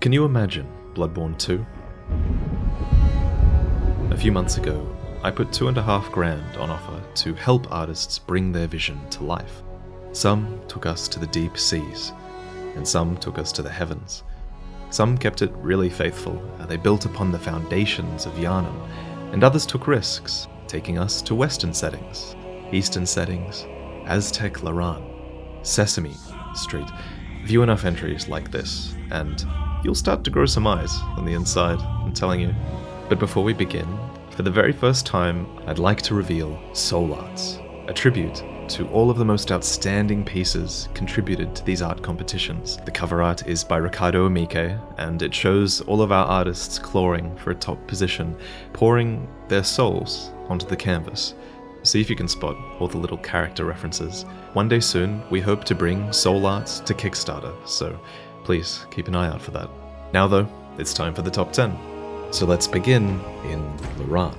Can you imagine Bloodborne 2? A few months ago, I put $2.5 grand on offer to help artists bring their vision to life. Some took us to the deep seas, and some took us to the heavens. Some kept it really faithful, and they built upon the foundations of Yharnam, and others took risks, taking us to Western settings, Eastern settings, Aztec Loran, Sesame Street. View enough entries like this, and you'll start to grow some eyes on the inside, I'm telling you. But before we begin, for the very first time, I'd like to reveal Soul Arts, a tribute to all of the most outstanding pieces contributed to these art competitions. The cover art is by Ricardo Emig, and it shows all of our artists clawing for a top position, pouring their souls onto the canvas. See if you can spot all the little character references. One day soon, we hope to bring Soul Arts to Kickstarter, so please keep an eye out for that. Now though, it's time for the top 10. So let's begin in Loran.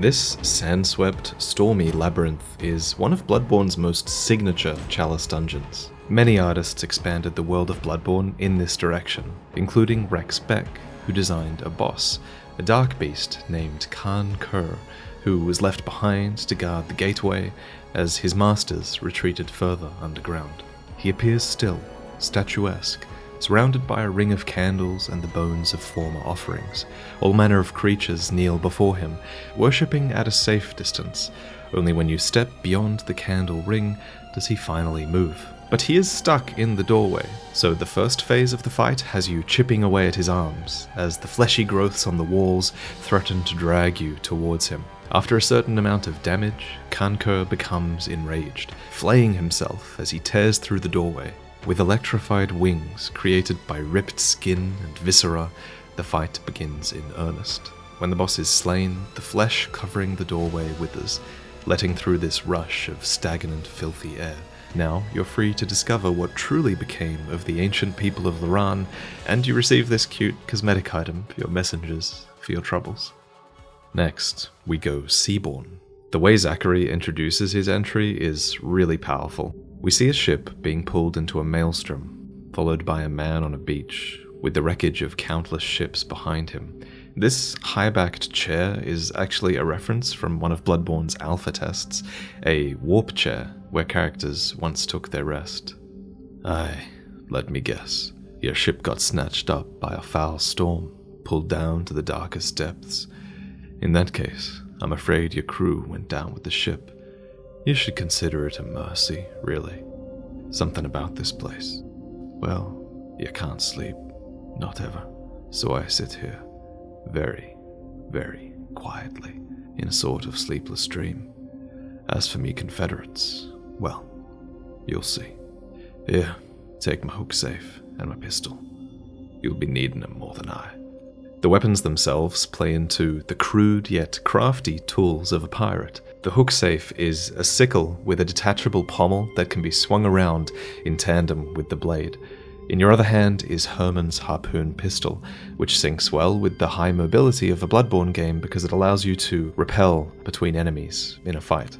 This sand-swept, stormy labyrinth is one of Bloodborne's most signature chalice dungeons. Many artists expanded the world of Bloodborne in this direction, including Rex Beck, who designed a boss, a dark beast named Khan Kerr, who was left behind to guard the gateway as his masters retreated further underground. He appears still, statuesque, surrounded by a ring of candles and the bones of former offerings. All manner of creatures kneel before him, worshipping at a safe distance. Only when you step beyond the candle ring does he finally move. But he is stuck in the doorway, so the first phase of the fight has you chipping away at his arms, as the fleshy growths on the walls threaten to drag you towards him. After a certain amount of damage, Khan Kerr becomes enraged, flaying himself as he tears through the doorway. With electrified wings created by ripped skin and viscera, the fight begins in earnest. When the boss is slain, the flesh covering the doorway withers, letting through this rush of stagnant, filthy air. Now you're free to discover what truly became of the ancient people of Loran, and you receive this cute cosmetic item for your messengers for your troubles. Next, we go seaborne. The way Zachary introduces his entry is really powerful. We see a ship being pulled into a maelstrom, followed by a man on a beach, with the wreckage of countless ships behind him. This high-backed chair is actually a reference from one of Bloodborne's alpha tests, a warp chair where characters once took their rest. Aye, let me guess, your ship got snatched up by a foul storm, pulled down to the darkest depths. In that case, I'm afraid your crew went down with the ship. You should consider it a mercy, really. Something about this place. Well, you can't sleep. Not ever. So I sit here, very, very quietly, in a sort of sleepless dream. As for me Confederates, well, you'll see. Here, take my hook safe and my pistol. You'll be needing them more than I. The weapons themselves play into the crude yet crafty tools of a pirate. The hooksafe is a sickle with a detachable pommel that can be swung around in tandem with the blade. In your other hand is Herman's harpoon pistol, which syncs well with the high mobility of a Bloodborne game because it allows you to repel between enemies in a fight.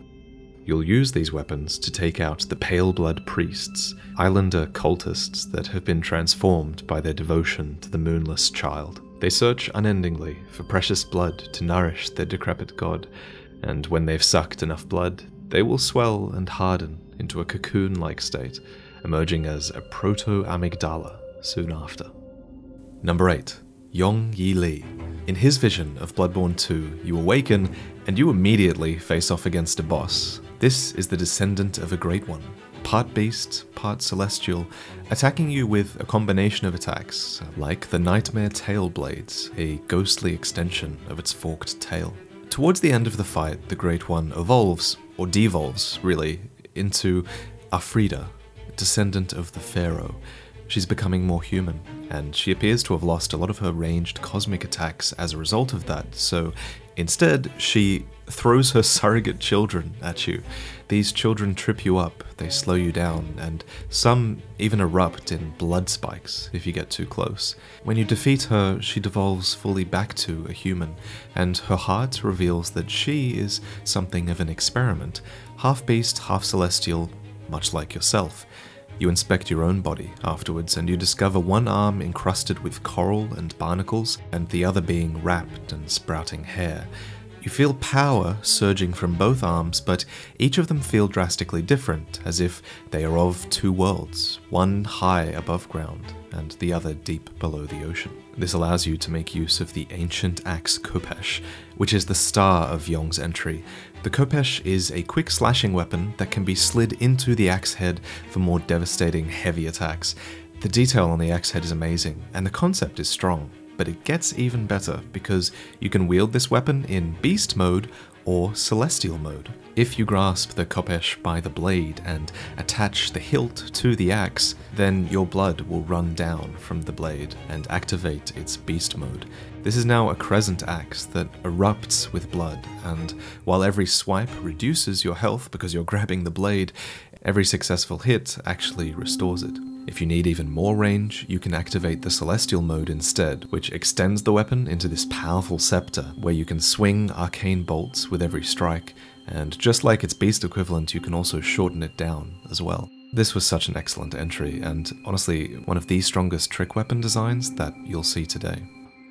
You'll use these weapons to take out the Pale Blood Priests, islander cultists that have been transformed by their devotion to the Moonless Child. They search unendingly for precious blood to nourish their decrepit god, and when they've sucked enough blood, they will swell and harden into a cocoon-like state, emerging as a proto-amygdala soon after. Number 8. Yong Yi Lee. In his vision of Bloodborne 2, you awaken and you immediately face off against a boss. This is the descendant of a great one, part beast, part celestial, attacking you with a combination of attacks, like the Nightmare Tail Blades, a ghostly extension of its forked tail. Towards the end of the fight, the Great One evolves, or devolves, really, into Afrida, descendant of the Pharaoh. She's becoming more human, and she appears to have lost a lot of her ranged cosmic attacks as a result of that, so instead, she throws her surrogate children at you. These children trip you up, they slow you down, and some even erupt in blood spikes if you get too close. When you defeat her, she devolves fully back to a human, and her heart reveals that she is something of an experiment, half beast, half celestial, much like yourself. You inspect your own body afterwards, and you discover one arm encrusted with coral and barnacles, and the other being wrapped in sprouting hair. You feel power surging from both arms, but each of them feel drastically different, as if they are of two worlds, one high above ground and the other deep below the ocean. This allows you to make use of the Ancient Axe Kopesh, which is the star of Yong's entry. The Kopesh is a quick slashing weapon that can be slid into the axe head for more devastating, heavy attacks. The detail on the axe head is amazing, and the concept is strong, but it gets even better because you can wield this weapon in Beast mode or Celestial mode. If you grasp the Kopesh by the blade and attach the hilt to the axe, then your blood will run down from the blade and activate its Beast mode. This is now a crescent axe that erupts with blood, and while every swipe reduces your health because you're grabbing the blade, every successful hit actually restores it. If you need even more range, you can activate the Celestial mode instead, which extends the weapon into this powerful scepter, where you can swing arcane bolts with every strike, and just like its Beast equivalent, you can also shorten it down as well. This was such an excellent entry, and honestly, one of the strongest trick weapon designs that you'll see today.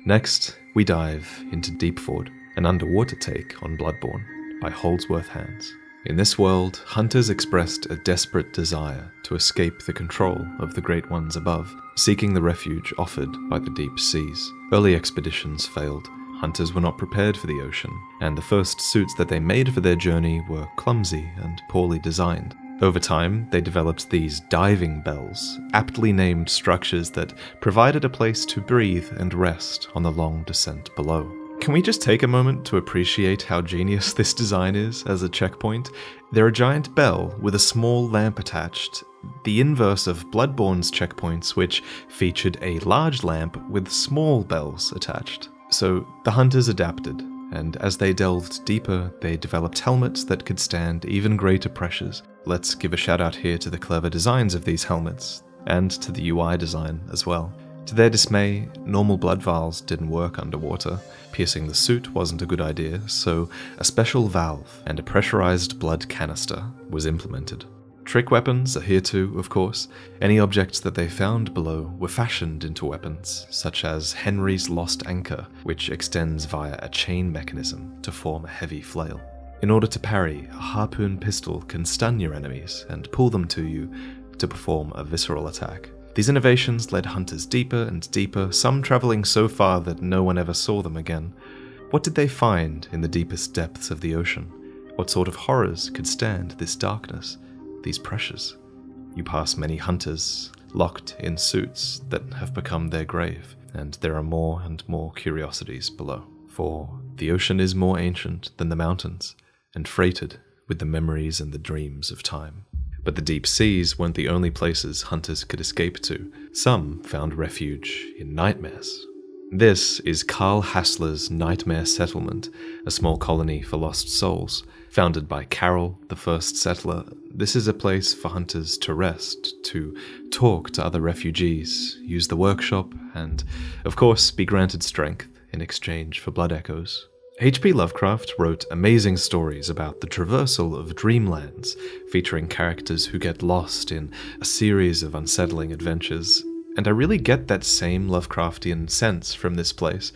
Next, we dive into Deepford, an underwater take on Bloodborne, by Holdsworth Hands. In this world, hunters expressed a desperate desire to escape the control of the Great Ones above, seeking the refuge offered by the deep seas. Early expeditions failed, hunters were not prepared for the ocean, and the first suits that they made for their journey were clumsy and poorly designed. Over time, they developed these diving bells, aptly named structures that provided a place to breathe and rest on the long descent below. Can we just take a moment to appreciate how genius this design is as a checkpoint? They're a giant bell with a small lamp attached, the inverse of Bloodborne's checkpoints, which featured a large lamp with small bells attached. So the hunters adapted, and as they delved deeper, they developed helmets that could stand even greater pressures. Let's give a shout out here to the clever designs of these helmets, and to the UI design as well. To their dismay, normal blood vials didn't work underwater. Piercing the suit wasn't a good idea, so a special valve and a pressurized blood canister was implemented. Trick weapons are here too, of course. Any objects that they found below were fashioned into weapons, such as Henry's Lost Anchor, which extends via a chain mechanism to form a heavy flail. In order to parry, a harpoon pistol can stun your enemies and pull them to you to perform a visceral attack. These innovations led hunters deeper and deeper, some travelling so far that no one ever saw them again. What did they find in the deepest depths of the ocean? What sort of horrors could stand this darkness, these pressures? You pass many hunters, locked in suits that have become their grave, and there are more and more curiosities below. For the ocean is more ancient than the mountains, and freighted with the memories and the dreams of time. But the deep seas weren't the only places hunters could escape to. Some found refuge in nightmares. This is Carl Hassler's Nightmare Settlement, a small colony for lost souls. Founded by Carol, the first settler, this is a place for hunters to rest, to talk to other refugees, use the workshop, and, of course, be granted strength in exchange for blood echoes. H.P. Lovecraft wrote amazing stories about the traversal of dreamlands, featuring characters who get lost in a series of unsettling adventures, and I really get that same Lovecraftian sense from this place.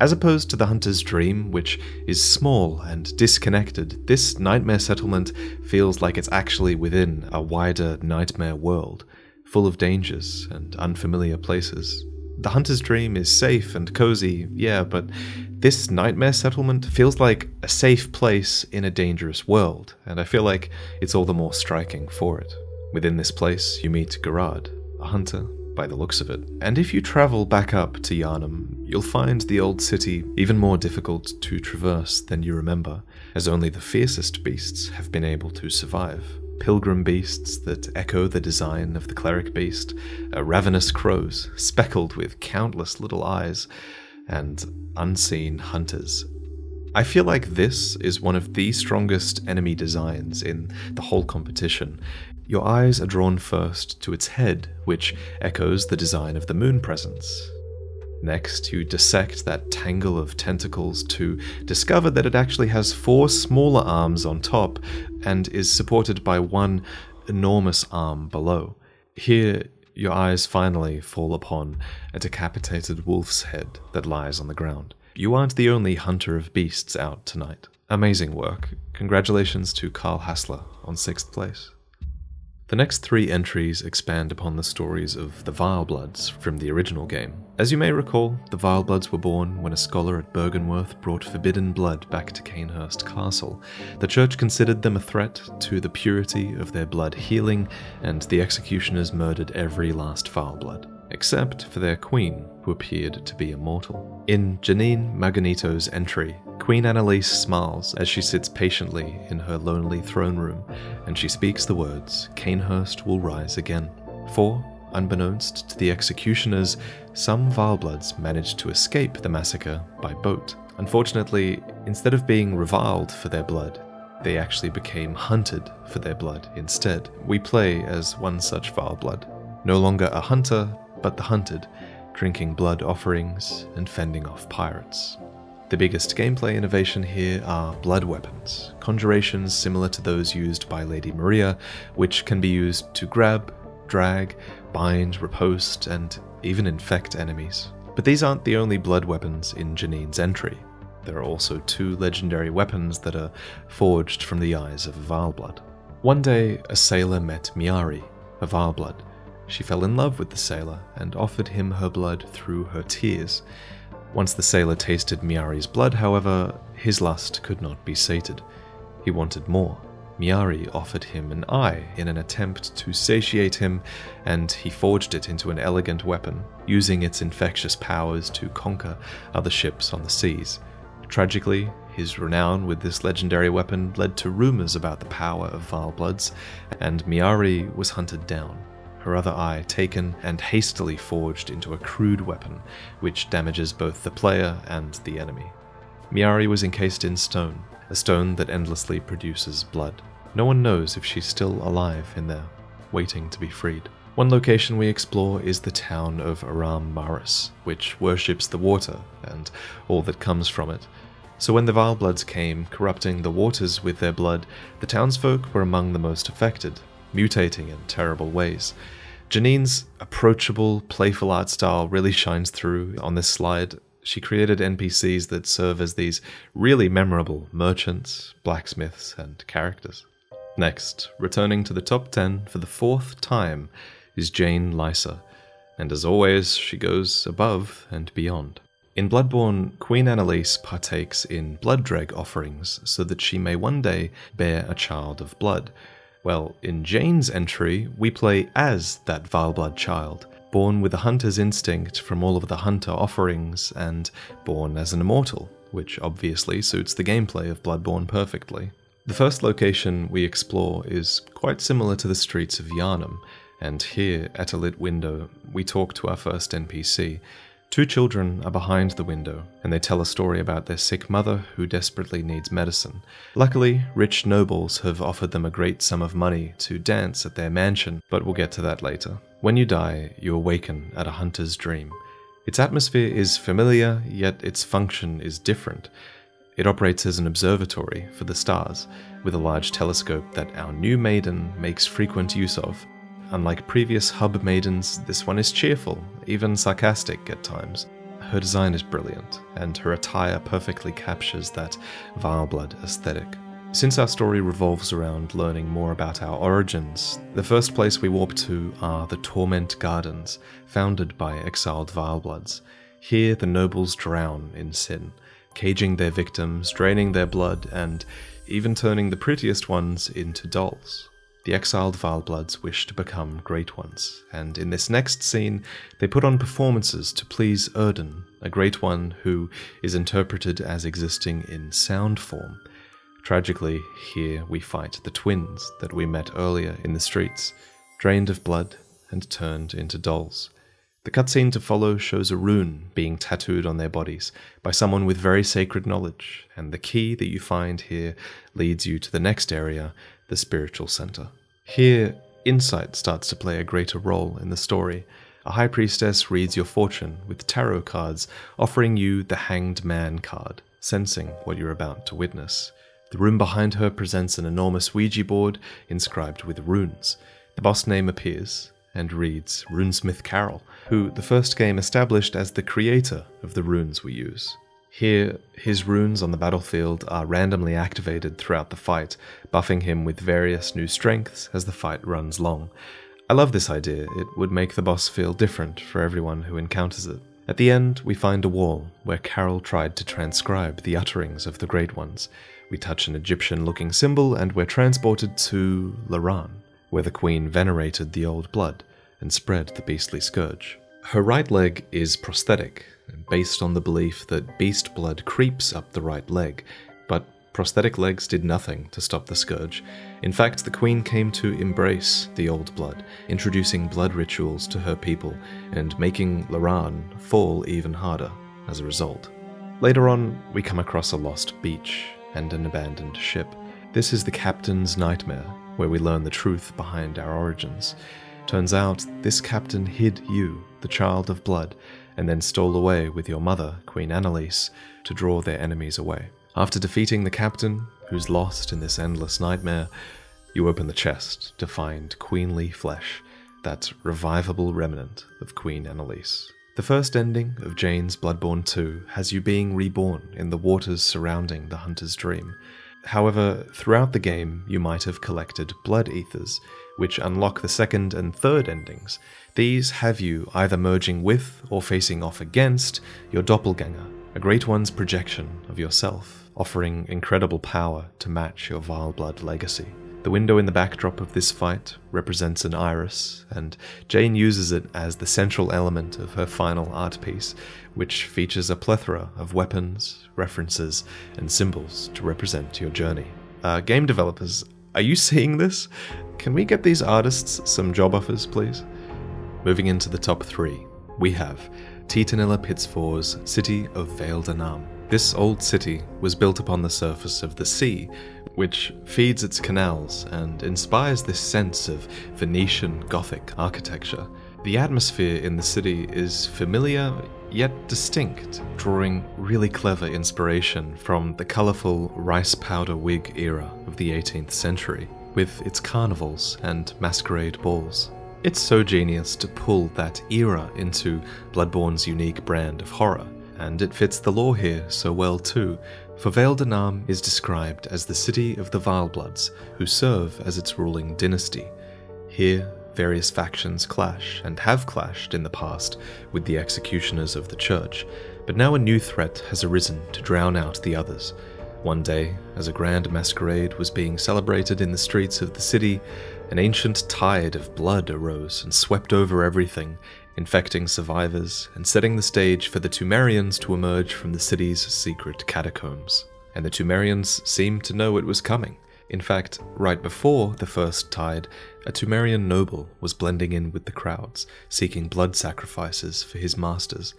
As opposed to the hunter's dream, which is small and disconnected, this nightmare settlement feels like it's actually within a wider nightmare world, full of dangers and unfamiliar places. The hunter's dream is safe and cozy, yeah, but this nightmare settlement feels like a safe place in a dangerous world, and I feel like it's all the more striking for it. Within this place, you meet Garad, a hunter, by the looks of it. And if you travel back up to Yharnam, you'll find the old city even more difficult to traverse than you remember, as only the fiercest beasts have been able to survive. Pilgrim beasts that echo the design of the cleric beast, ravenous crows speckled with countless little eyes, and unseen hunters. I feel like this is one of the strongest enemy designs in the whole competition. Your eyes are drawn first to its head, which echoes the design of the moon presence. Next, you dissect that tangle of tentacles to discover that it actually has four smaller arms on top and is supported by one enormous arm below. Here, your eyes finally fall upon a decapitated wolf's head that lies on the ground. You aren't the only hunter of beasts out tonight. Amazing work. Congratulations to Carl Hassler on 6th place. The next three entries expand upon the stories of the Vilebloods from the original game. As you may recall, the Vilebloods were born when a scholar at Bergenworth brought forbidden blood back to Cainhurst Castle. The church considered them a threat to the purity of their blood healing, and the executioners murdered every last Vileblood, except for their queen, who appeared to be immortal. In Janine Maganito's entry, Queen Annalise smiles as she sits patiently in her lonely throne room, and she speaks the words, "Cainhurst will rise again." For, unbeknownst to the executioners, some Vilebloods managed to escape the massacre by boat. Unfortunately, instead of being reviled for their blood, they actually became hunted for their blood instead. We play as one such Vileblood, no longer a hunter, but the hunted, drinking blood offerings and fending off pirates. The biggest gameplay innovation here are blood weapons, conjurations similar to those used by Lady Maria, which can be used to grab, drag, bind, riposte, and even infect enemies. But these aren't the only blood weapons in Janine's entry. There are also two legendary weapons that are forged from the eyes of a Vileblood. One day, a sailor met Miari, a Vileblood. She fell in love with the sailor and offered him her blood through her tears. Once the sailor tasted Miari's blood, however, his lust could not be sated. He wanted more. Miari offered him an eye in an attempt to satiate him, and he forged it into an elegant weapon, using its infectious powers to conquer other ships on the seas. Tragically, his renown with this legendary weapon led to rumors about the power of Vilebloods, and Miari was hunted down, her other eye taken and hastily forged into a crude weapon, which damages both the player and the enemy. Miari was encased in stone, a stone that endlessly produces blood. No one knows if she's still alive in there, waiting to be freed. One location we explore is the town of Aram Maris, which worships the water and all that comes from it. So when the Vilebloods came, corrupting the waters with their blood, the townsfolk were among the most affected, mutating in terrible ways. Janine's approachable, playful art style really shines through on this slide. She created NPCs that serve as these really memorable merchants, blacksmiths, and characters. Next, returning to the top 10 for the 4th time, is Jane Lysa, and as always, she goes above and beyond. In Bloodborne, Queen Annalise partakes in blood dreg offerings so that she may one day bear a child of blood. Well, in Jane's entry, we play as that Vileblood child, born with a hunter's instinct from all of the hunter offerings and born as an immortal, which obviously suits the gameplay of Bloodborne perfectly. The first location we explore is quite similar to the streets of Yharnam, and here, at a lit window, we talk to our first NPC. Two children are behind the window, and they tell a story about their sick mother who desperately needs medicine. Luckily, rich nobles have offered them a great sum of money to dance at their mansion, but we'll get to that later. When you die, you awaken at a hunter's dream. Its atmosphere is familiar, yet its function is different. It operates as an observatory for the stars, with a large telescope that our new maiden makes frequent use of. Unlike previous hub maidens, this one is cheerful, even sarcastic at times. Her design is brilliant, and her attire perfectly captures that Vileblood aesthetic. Since our story revolves around learning more about our origins, the first place we warp to are the Torment Gardens, founded by exiled Vilebloods. Here the nobles drown in sin, caging their victims, draining their blood, and even turning the prettiest ones into dolls. The exiled Vilebloods wish to become great ones, and in this next scene, they put on performances to please Erdin, a great one who is interpreted as existing in sound form. Tragically, here we fight the twins that we met earlier in the streets, drained of blood and turned into dolls. The cutscene to follow shows a rune being tattooed on their bodies by someone with very sacred knowledge, and the key that you find here leads you to the next area, the spiritual center. Here, insight starts to play a greater role in the story. A high priestess reads your fortune with tarot cards, offering you the Hanged Man card, sensing what you're about to witness. The room behind her presents an enormous Ouija board inscribed with runes. The boss name appears, and reads Runesmith Carol, who the first game established as the creator of the runes we use. Here, his runes on the battlefield are randomly activated throughout the fight, buffing him with various new strengths as the fight runs long. I love this idea, it would make the boss feel different for everyone who encounters it. At the end, we find a wall where Carol tried to transcribe the utterings of the Great Ones. We touch an Egyptian-looking symbol and we're transported to Loran, where the queen venerated the old blood and spread the beastly scourge. Her right leg is prosthetic, based on the belief that beast blood creeps up the right leg, but prosthetic legs did nothing to stop the scourge. In fact, the queen came to embrace the old blood, introducing blood rituals to her people and making Loran fall even harder as a result. Later on, we come across a lost beach and an abandoned ship. This is the captain's nightmare, where we learn the truth behind our origins. Turns out, this captain hid you, the child of blood, and then stole away with your mother, Queen Annalise, to draw their enemies away. After defeating the captain, who's lost in this endless nightmare, you open the chest to find queenly flesh, that revivable remnant of Queen Annalise. The first ending of Jane's Bloodborne 2 has you being reborn in the waters surrounding the Hunter's Dream. However, throughout the game, you might have collected blood ethers, which unlock the second and third endings. These have you either merging with or facing off against your doppelganger, a Great One's projection of yourself, offering incredible power to match your vile blood legacy. The window in the backdrop of this fight represents an iris, and Jane uses it as the central element of her final art piece, which features a plethora of weapons, references, and symbols to represent your journey. Game developers, are you seeing this? Can we get these artists some job offers, please? Moving into the top three, we have Titanilla Pitsfour's City of Erdin. This old city was built upon the surface of the sea, which feeds its canals and inspires this sense of Venetian Gothic architecture. The atmosphere in the city is familiar yet distinct, drawing really clever inspiration from the colourful rice powder wig era of the 18th century, with its carnivals and masquerade balls. It's so genius to pull that era into Bloodborne's unique brand of horror, and it fits the lore here so well too, for Erdin is described as the city of the Vilebloods, who serve as its ruling dynasty. Here, various factions clash, and have clashed in the past with the executioners of the church, but now a new threat has arisen to drown out the others. One day, as a grand masquerade was being celebrated in the streets of the city, an ancient tide of blood arose and swept over everything, infecting survivors and setting the stage for the Tumerians to emerge from the city's secret catacombs. And the Tumerians seemed to know it was coming. In fact, right before the first tide, a Tumerian noble was blending in with the crowds, seeking blood sacrifices for his masters.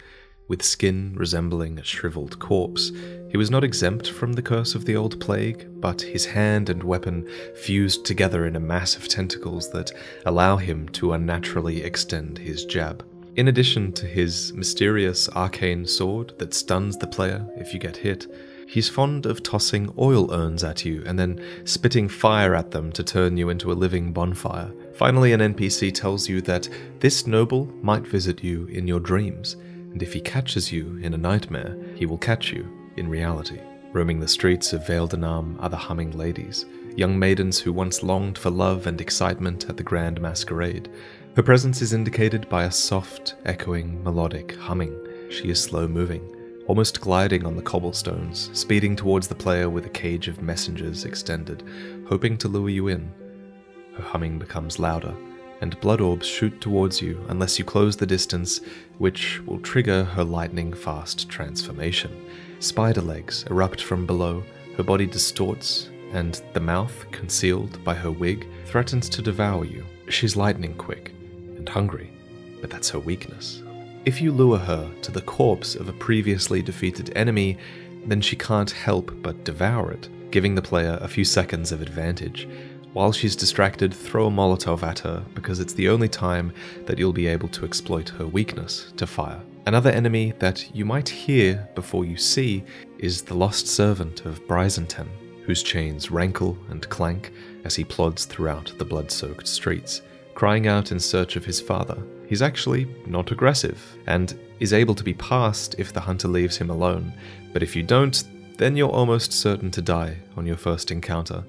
With skin resembling a shriveled corpse, he was not exempt from the curse of the old plague, but his hand and weapon fused together in a mass of tentacles that allow him to unnaturally extend his jab. In addition to his mysterious arcane sword that stuns the player if you get hit, he's fond of tossing oil urns at you and then spitting fire at them to turn you into a living bonfire. Finally, an NPC tells you that this noble might visit you in your dreams, and if he catches you in a nightmare, he will catch you in reality. Roaming the streets of Erdin are the humming ladies, young maidens who once longed for love and excitement at the grand masquerade. Her presence is indicated by a soft, echoing, melodic humming. She is slow-moving, almost gliding on the cobblestones, speeding towards the player with a cage of messengers extended, hoping to lure you in. Her humming becomes louder, and blood orbs shoot towards you unless you close the distance, which will trigger her lightning-fast transformation. Spider legs erupt from below, her body distorts, and the mouth, concealed by her wig, threatens to devour you. She's lightning quick and hungry, but that's her weakness. If you lure her to the corpse of a previously defeated enemy, then she can't help but devour it, giving the player a few seconds of advantage. While she's distracted, throw a Molotov at her, because it's the only time that you'll be able to exploit her weakness to fire. Another enemy that you might hear before you see is the lost servant of Brisanten, whose chains rankle and clank as he plods throughout the blood-soaked streets. crying out in search of his father. He's actually not aggressive, and is able to be passed if the hunter leaves him alone, but if you don't, then you're almost certain to die on your first encounter.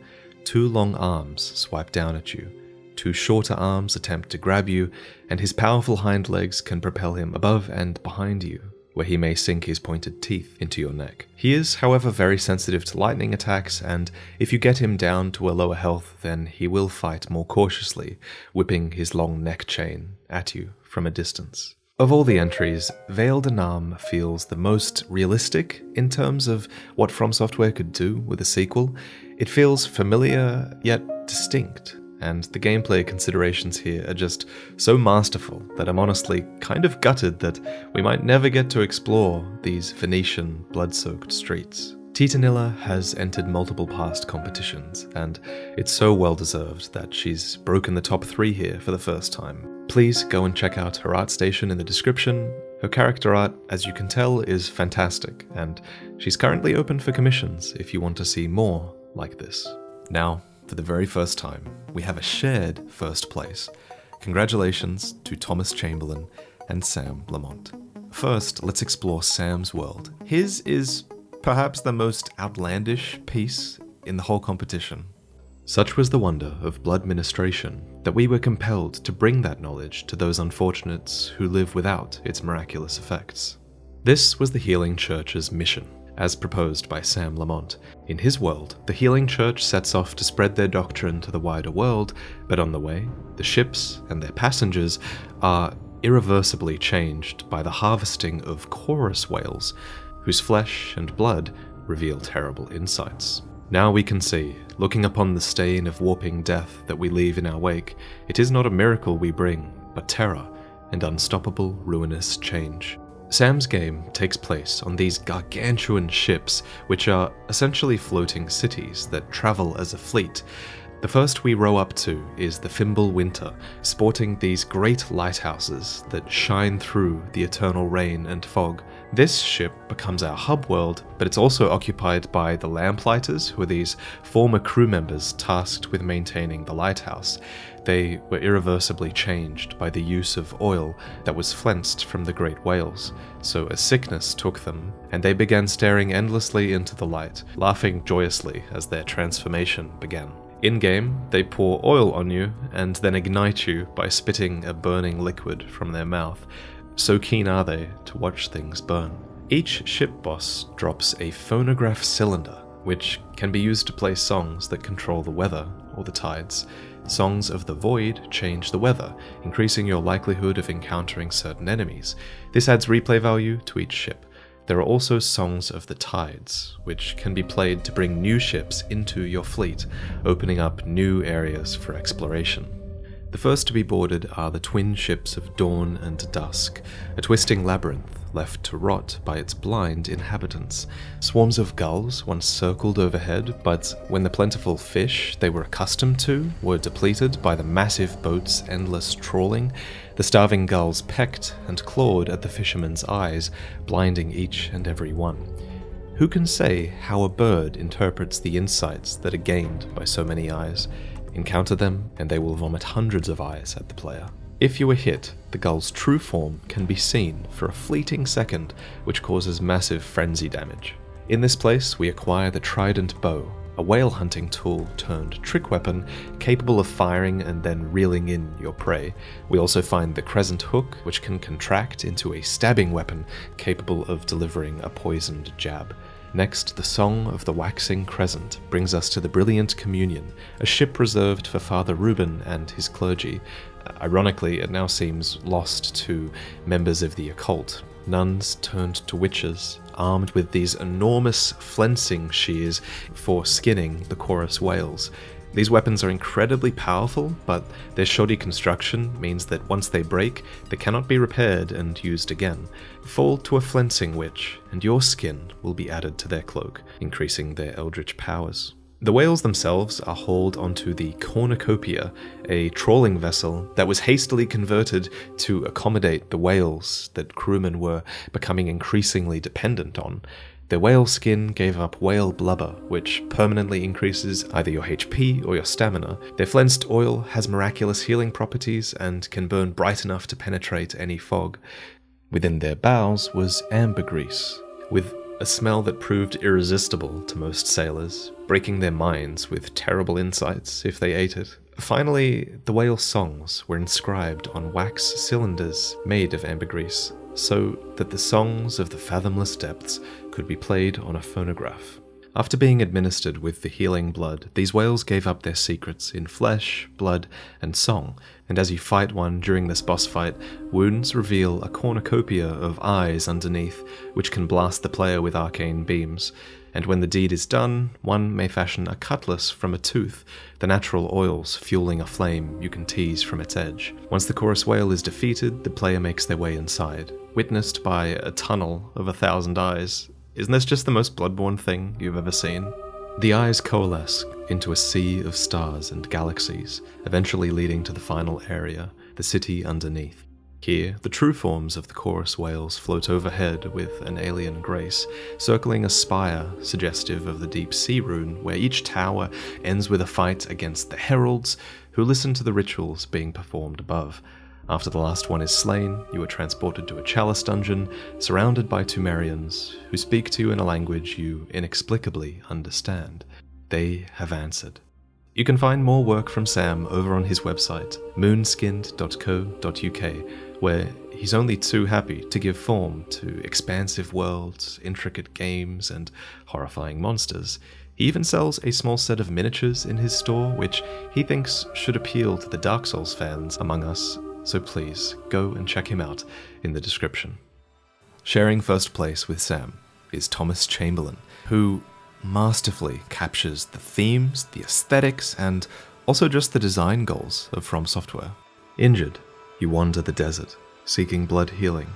Two long arms swipe down at you, two shorter arms attempt to grab you, and his powerful hind legs can propel him above and behind you, where he may sink his pointed teeth into your neck. He is, however, very sensitive to lightning attacks, and if you get him down to a lower health, then he will fight more cautiously, whipping his long neck chain at you from a distance. Of all the entries, Veiled Anam feels the most realistic in terms of what From Software could do with a sequel. It feels familiar, yet distinct, and the gameplay considerations here are just so masterful that I'm honestly kind of gutted that we might never get to explore these Venetian blood-soaked streets. Titanilla has entered multiple past competitions, and it's so well-deserved that she's broken the top 3 here for the first time. Please go and check out her art station in the description. Her character art, as you can tell, is fantastic, and she's currently open for commissions if you want to see more like this. Now, for the very first time, we have a shared first place. Congratulations to Thomas Chamberlain and Sam Lamont. First, let's explore Sam's world. His is perhaps the most outlandish piece in the whole competition. Such was the wonder of blood ministration that we were compelled to bring that knowledge to those unfortunates who live without its miraculous effects. This was the Healing Church's mission, as proposed by Sam Lamont. In his world, the Healing Church sets off to spread their doctrine to the wider world, but on the way, the ships and their passengers are irreversibly changed by the harvesting of chorus whales, whose flesh and blood reveal terrible insights. Now we can see, looking upon the stain of warping death that we leave in our wake, it is not a miracle we bring, but terror and unstoppable ruinous change. Sam's game takes place on these gargantuan ships, which are essentially floating cities that travel as a fleet. The first we row up to is the Fimble Winter, sporting these great lighthouses that shine through the eternal rain and fog. This ship becomes our hub world, but it's also occupied by the Lamplighters, who are these former crew members tasked with maintaining the lighthouse. They were irreversibly changed by the use of oil that was flensed from the great whales, so a sickness took them, and they began staring endlessly into the light, laughing joyously as their transformation began. In-game, they pour oil on you and then ignite you by spitting a burning liquid from their mouth. So keen are they to watch things burn. Each ship boss drops a phonograph cylinder, which can be used to play songs that control the weather or the tides. Songs of the void change the weather, increasing your likelihood of encountering certain enemies. This adds replay value to each ship. There are also Songs of the Tides, which can be played to bring new ships into your fleet, opening up new areas for exploration. The first to be boarded are the twin ships of Dawn and Dusk, a twisting labyrinth left to rot by its blind inhabitants. Swarms of gulls once circled overhead, but when the plentiful fish they were accustomed to were depleted by the massive boat's endless trawling, the starving gulls pecked and clawed at the fishermen's eyes, blinding each and every one. Who can say how a bird interprets the insights that are gained by so many eyes? Encounter them, and they will vomit hundreds of eyes at the player. If you are hit, the gull's true form can be seen for a fleeting second, which causes massive frenzy damage. In this place, we acquire the Trident Bow, a whale hunting tool turned trick weapon capable of firing and then reeling in your prey. We also find the Crescent Hook, which can contract into a stabbing weapon capable of delivering a poisoned jab. Next, the Song of the Waxing Crescent brings us to the Brilliant Communion, a ship reserved for Father Reuben and his clergy. Ironically, it now seems lost to members of the occult. Nuns turned to witches, armed with these enormous flensing shears for skinning the chorus whales. These weapons are incredibly powerful, but their shoddy construction means that once they break, they cannot be repaired and used again. Fall to a flensing witch, and your skin will be added to their cloak, increasing their eldritch powers. The whales themselves are hauled onto the Cornucopia, a trawling vessel that was hastily converted to accommodate the whales that crewmen were becoming increasingly dependent on. Their whale skin gave up whale blubber, which permanently increases either your HP or your stamina. Their flensed oil has miraculous healing properties and can burn bright enough to penetrate any fog. Within their bows was ambergris, with a smell that proved irresistible to most sailors, breaking their minds with terrible insights if they ate it. Finally, the whale songs were inscribed on wax cylinders made of ambergris, so that the songs of the fathomless depths could be played on a phonograph. After being administered with the healing blood, these whales gave up their secrets in flesh, blood, and song, and as you fight one during this boss fight, wounds reveal a cornucopia of eyes underneath, which can blast the player with arcane beams. And when the deed is done, one may fashion a cutlass from a tooth, the natural oils fueling a flame you can tease from its edge. Once the chorus whale is defeated, the player makes their way inside, witnessed by a tunnel of 1,000 eyes. Isn't this just the most Bloodborne thing you've ever seen? The eyes coalesce into a sea of stars and galaxies, eventually leading to the final area, the city underneath. Here, the true forms of the chorus whales float overhead with an alien grace, circling a spire suggestive of the deep sea rune, where each tower ends with a fight against the heralds, who listen to the rituals being performed above. After the last one is slain, you are transported to a chalice dungeon, surrounded by Tumerians, who speak to you in a language you inexplicably understand. They have answered. You can find more work from Sam over on his website, moonskinned.co.uk, where he's only too happy to give form to expansive worlds, intricate games, and horrifying monsters. He even sells a small set of miniatures in his store, which he thinks should appeal to the Dark Souls fans among us, so please go and check him out in the description. Sharing first place with Sam is Thomas Chamberlain, who masterfully captures the themes, the aesthetics, and also just the design goals of From Software. Injured, you wander the desert, seeking blood healing,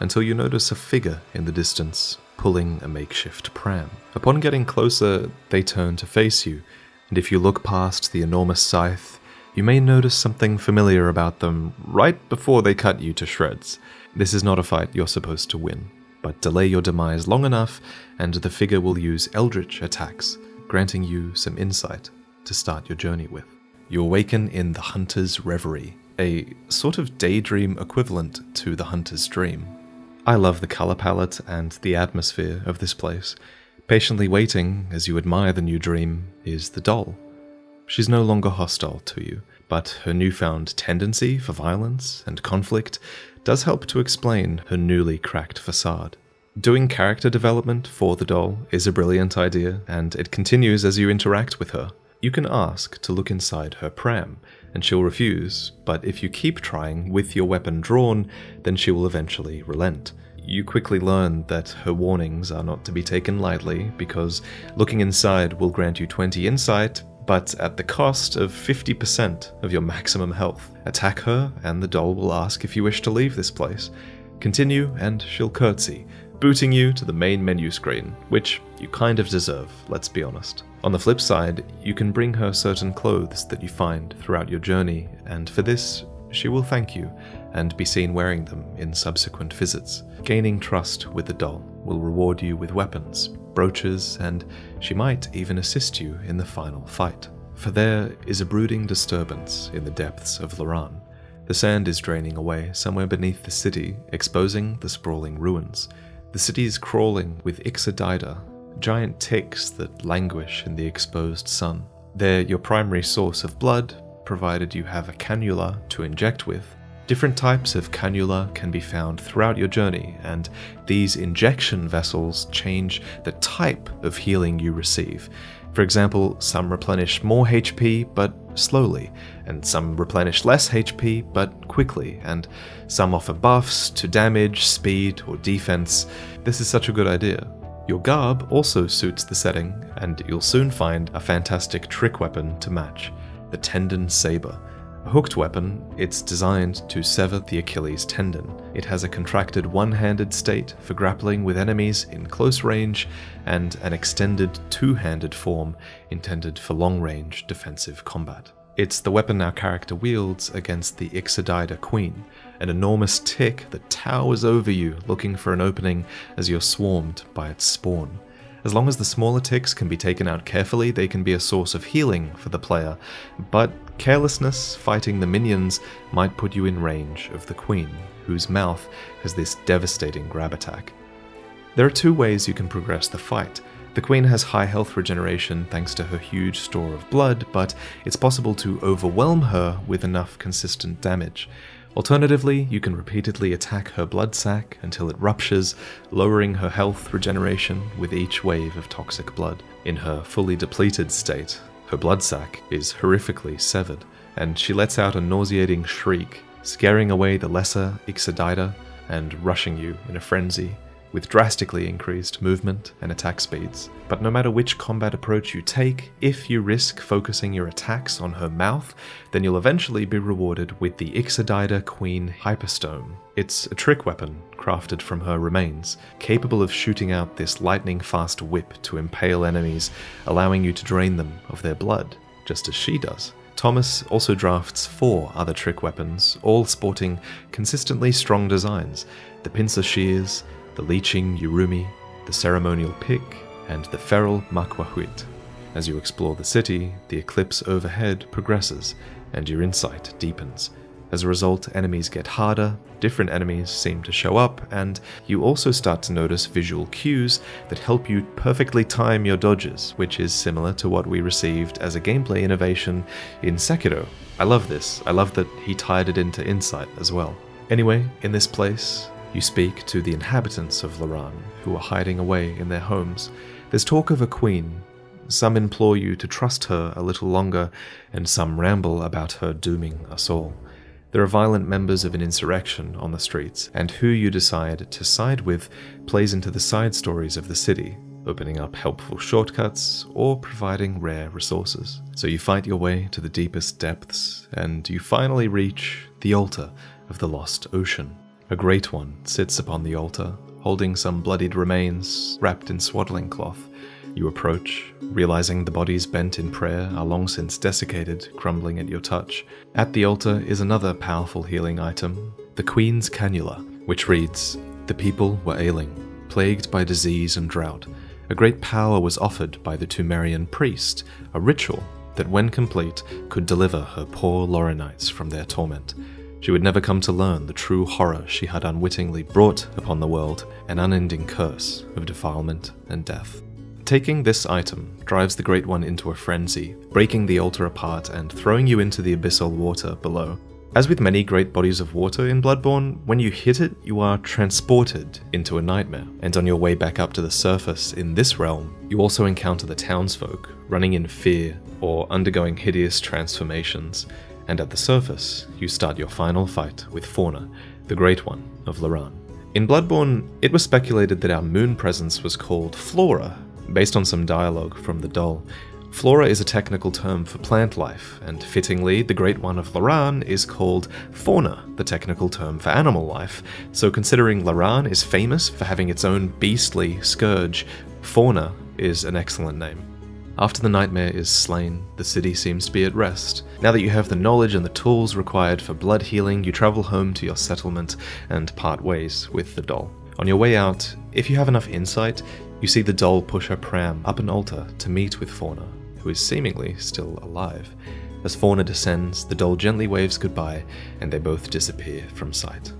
until you notice a figure in the distance pulling a makeshift pram. Upon getting closer, they turn to face you, and if you look past the enormous scythe, you may notice something familiar about them right before they cut you to shreds. This is not a fight you're supposed to win, but delay your demise long enough, and the figure will use eldritch attacks, granting you some insight to start your journey with. You awaken in the Hunter's Reverie, a sort of daydream equivalent to the Hunter's Dream. I love the color palette and the atmosphere of this place. Patiently waiting as you admire the new dream is the doll. She's no longer hostile to you, but her newfound tendency for violence and conflict does help to explain her newly cracked facade. Doing character development for the doll is a brilliant idea, and it continues as you interact with her. You can ask to look inside her pram, and she'll refuse, but if you keep trying with your weapon drawn, then she will eventually relent. You quickly learn that her warnings are not to be taken lightly, because looking inside will grant you 20 insight, but at the cost of 50% of your maximum health. Attack her, and the doll will ask if you wish to leave this place. Continue, and she'll curtsy, booting you to the main menu screen, which you kind of deserve, let's be honest. On the flip side, you can bring her certain clothes that you find throughout your journey, and for this, she will thank you, and be seen wearing them in subsequent visits. Gaining trust with the doll will reward you with weapons, brooches, and she might even assist you in the final fight. For there is a brooding disturbance in the depths of Loran. The sand is draining away somewhere beneath the city, exposing the sprawling ruins. The city is crawling with Ixodida, giant ticks that languish in the exposed sun. They're your primary source of blood, provided you have a cannula to inject with. Different types of cannula can be found throughout your journey, and these injection vessels change the type of healing you receive. For example, some replenish more HP, but slowly, and some replenish less HP, but quickly, and some offer buffs to damage, speed, or defense. This is such a good idea. Your garb also suits the setting, and you'll soon find a fantastic trick weapon to match, the Tendon Saber, A hooked weapon, it's designed to sever the Achilles tendon. It has a contracted one-handed state for grappling with enemies in close range, and an extended two-handed form intended for long-range defensive combat. It's the weapon our character wields against the Ixodida Queen, an enormous tick that towers over you looking for an opening as you're swarmed by its spawn. As long as the smaller ticks can be taken out carefully, they can be a source of healing for the player, but carelessness fighting the minions might put you in range of the Queen, whose mouth has this devastating grab attack. There are two ways you can progress the fight. The Queen has high health regeneration thanks to her huge store of blood, but it's possible to overwhelm her with enough consistent damage. Alternatively, you can repeatedly attack her blood sac until it ruptures, lowering her health regeneration with each wave of toxic blood. In her fully depleted state, her blood sac is horrifically severed, and she lets out a nauseating shriek, scaring away the lesser Ixodida and rushing you in a frenzy, with drastically increased movement and attack speeds. But no matter which combat approach you take, if you risk focusing your attacks on her mouth, then you'll eventually be rewarded with the Ixodida Queen Hyperstome. It's a trick weapon crafted from her remains, capable of shooting out this lightning-fast whip to impale enemies, allowing you to drain them of their blood, just as she does. Thomas also drafts 4 other trick weapons, all sporting consistently strong designs: the pincer shears, the leeching Yurumi, the ceremonial pick, and the feral Makwahuit. As you explore the city, the eclipse overhead progresses, and your insight deepens. As a result, enemies get harder, different enemies seem to show up, and you also start to notice visual cues that help you perfectly time your dodges, which is similar to what we received as a gameplay innovation in Sekiro. I love this. I love that he tied it into insight as well. Anyway, in this place, you speak to the inhabitants of Loran, who are hiding away in their homes. There's talk of a queen. Some implore you to trust her a little longer, and some ramble about her dooming us all. There are violent members of an insurrection on the streets, and who you decide to side with plays into the side stories of the city, opening up helpful shortcuts or providing rare resources. So you fight your way to the deepest depths, and you finally reach the altar of the lost ocean. A great one sits upon the altar, holding some bloodied remains wrapped in swaddling cloth. You approach, realizing the bodies bent in prayer are long since desiccated, crumbling at your touch. At the altar is another powerful healing item, the Queen's Cannula, which reads, "The people were ailing, plagued by disease and drought. A great power was offered by the Tumerian priest, a ritual that when complete could deliver her poor Loranites from their torment. She would never come to learn the true horror she had unwittingly brought upon the world, an unending curse of defilement and death." Taking this item drives the Great One into a frenzy, breaking the altar apart and throwing you into the abyssal water below. As with many great bodies of water in Bloodborne, when you hit it, you are transported into a nightmare, and on your way back up to the surface in this realm, you also encounter the townsfolk, running in fear or undergoing hideous transformations. And at the surface, you start your final fight with Fauna, the Great One of Loran. In Bloodborne, it was speculated that our moon presence was called Flora, based on some dialogue from the doll. Flora is a technical term for plant life, and fittingly, the Great One of Loran is called Fauna, the technical term for animal life. So considering Loran is famous for having its own beastly scourge, Fauna is an excellent name. After the nightmare is slain, the city seems to be at rest. Now that you have the knowledge and the tools required for blood healing, you travel home to your settlement and part ways with the doll. On your way out, if you have enough insight, you see the doll push her pram up an altar to meet with Fauna, who is seemingly still alive. As Fauna descends, the doll gently waves goodbye, and they both disappear from sight.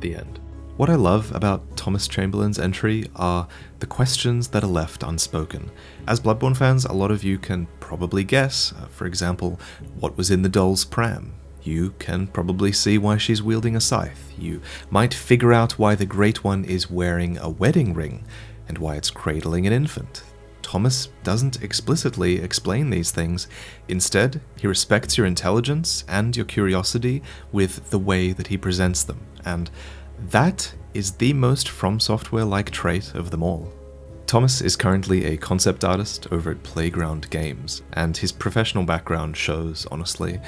The end. What I love about Thomas Chamberlain's entry are the questions that are left unspoken. As Bloodborne fans, a lot of you can probably guess, for example, what was in the doll's pram. You can probably see why she's wielding a scythe. You might figure out why the Great One is wearing a wedding ring and why it's cradling an infant. Thomas doesn't explicitly explain these things. Instead, he respects your intelligence and your curiosity with the way that he presents them, and that is the most From Software-like trait of them all. Thomas is currently a concept artist over at Playground Games, and his professional background shows, honestly.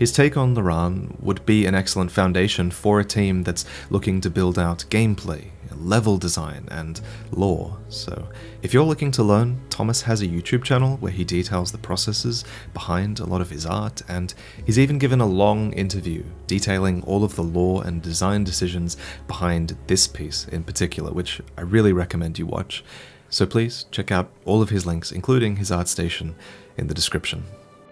His take on Loran would be an excellent foundation for a team that's looking to build out gameplay, level design, and lore. So if you're looking to learn, Thomas has a YouTube channel where he details the processes behind a lot of his art, and he's even given a long interview detailing all of the lore and design decisions behind this piece in particular, which I really recommend you watch. So please check out all of his links, including his ArtStation, in the description.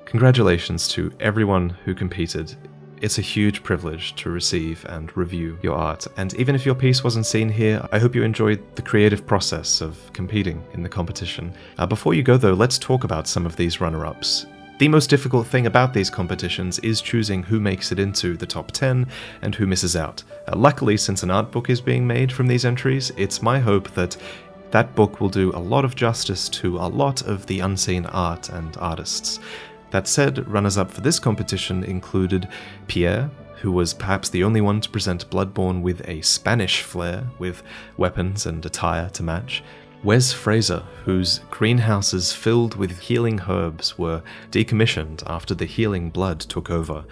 Congratulations to everyone who competed. It's a huge privilege to receive and review your art, and even if your piece wasn't seen here, I hope you enjoyed the creative process of competing in the competition. Before you go though, let's talk about some of these runner-ups. The most difficult thing about these competitions is choosing who makes it into the top 10 and who misses out. Luckily, since an art book is being made from these entries, it's my hope that that book will do a lot of justice to a lot of the unseen art and artists. That said, runners-up for this competition included Pierre, who was perhaps the only one to present Bloodborne with a Spanish flair, with weapons and attire to match. Wes Fraser, whose greenhouses filled with healing herbs were decommissioned after the healing blood took over,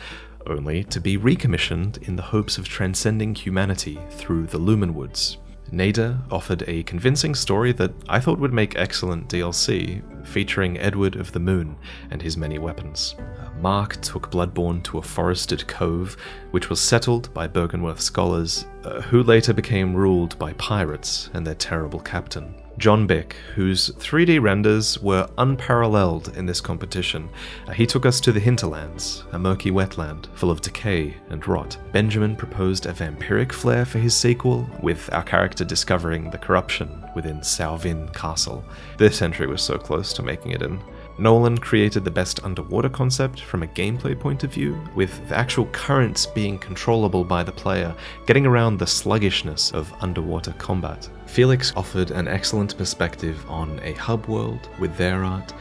only to be recommissioned in the hopes of transcending humanity through the Lumenwoods. Nader offered a convincing story that I thought would make excellent DLC, featuring Edward of the Moon and his many weapons. Mark took Bloodborne to a forested cove, which was settled by Bergenworth scholars, who later became ruled by pirates and their terrible captain. John Bick, whose 3D renders were unparalleled in this competition. He took us to the Hinterlands, a murky wetland full of decay and rot. Benjamin proposed a vampiric flair for his sequel, with our character discovering the corruption within Salvin Castle. This entry was so close to making it in. Nolan created the best underwater concept from a gameplay point of view, with the actual currents being controllable by the player, getting around the sluggishness of underwater combat. Felix offered an excellent perspective on a hub world with their art.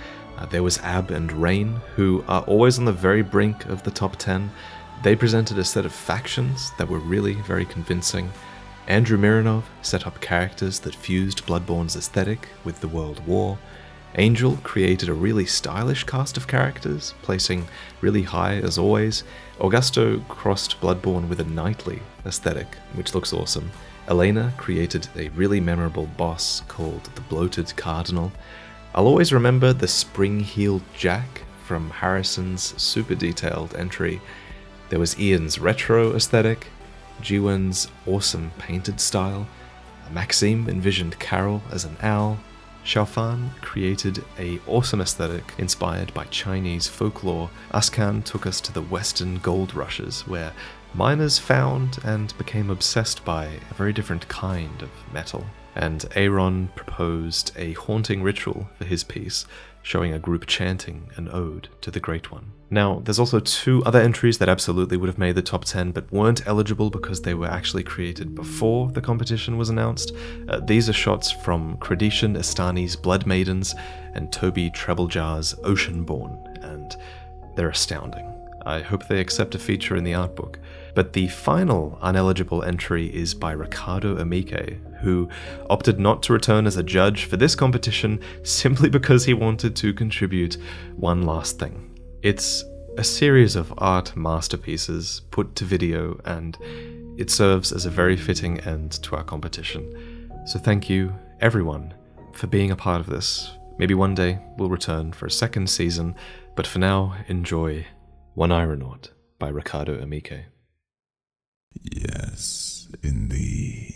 There was Ab and Rain, who are always on the very brink of the top 10. They presented a set of factions that were really very convincing. Andrew Mironov set up characters that fused Bloodborne's aesthetic with the World War. Angel created a really stylish cast of characters, placing really high as always. Augusto crossed Bloodborne with a knightly aesthetic, which looks awesome. Elena created a really memorable boss called the Bloated Cardinal. I'll always remember the spring-heeled Jack from Harrison's super detailed entry. There was Ian's retro aesthetic, Jiwen's awesome painted style, Maxime envisioned Carol as an owl, Xiaofan created an awesome aesthetic inspired by Chinese folklore. Askan took us to the Western gold rushes, where miners found and became obsessed by a very different kind of metal. And Aaron proposed a haunting ritual for his piece, showing a group chanting an ode to the Great One. Now, there's also two other entries that absolutely would have made the top 10 but weren't eligible because they were actually created before the competition was announced. These are shots from Kredishan Istani's Blood Maidens and Toby Treblejar's Oceanborn, and they're astounding. I hope they accept a feature in the art book. But the final uneligible entry is by Ricardo Emig, who opted not to return as a judge for this competition simply because he wanted to contribute one last thing. It's a series of art masterpieces put to video, and it serves as a very fitting end to our competition. So thank you, everyone, for being a part of this. Maybe one day we'll return for a second season, but for now, enjoy One Ironaut by Ricardo Emig. Yes, indeed.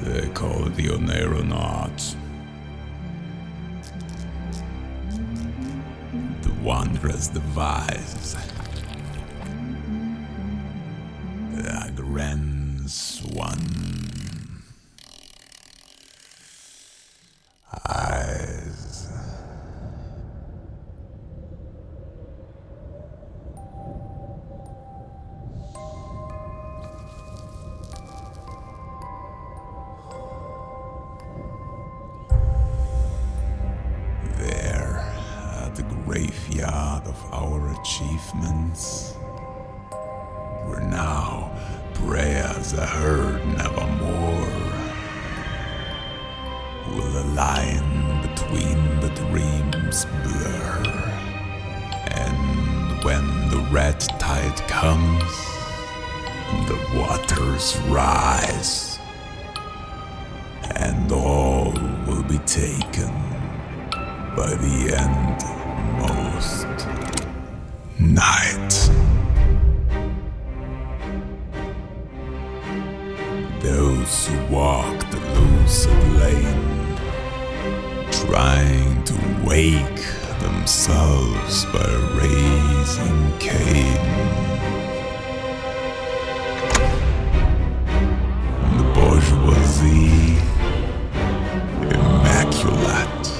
They call the Oneironaut, the wondrous device, the grand swan. Eyes. Graveyard of our achievements, where now prayers are heard nevermore, will align between between the dreams blur. And when the red tide comes, the waters rise, and all will be taken by the end most night. Those who walk the lucid lane, trying to wake themselves by raising Cain. Bourgeoisie immaculate.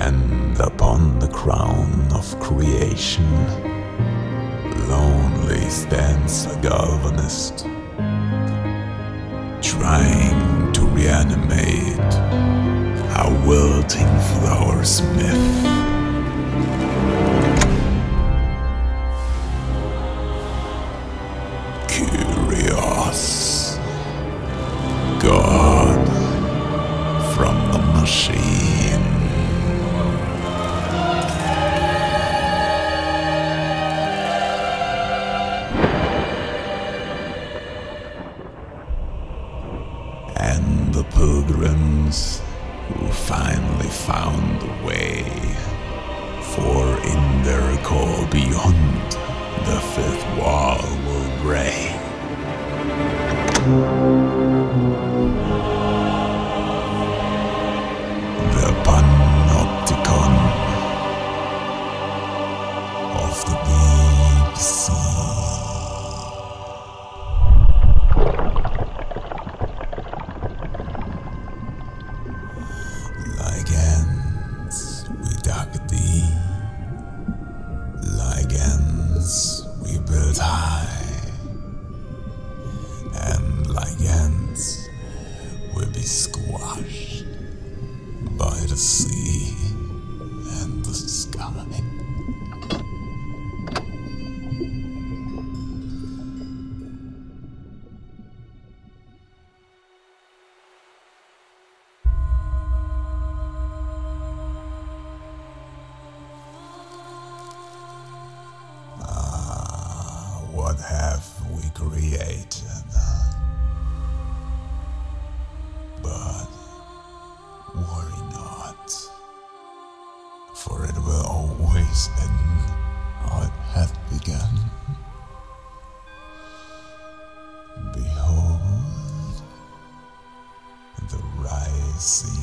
And upon the crown of creation, lonely stands a galvanist, trying to reanimate a wilting flowersmith. Curious, gone from the machine. And the pilgrims who finally found the way, for in their call beyond, the fifth wall will break. The panopticon of the deep sea. See.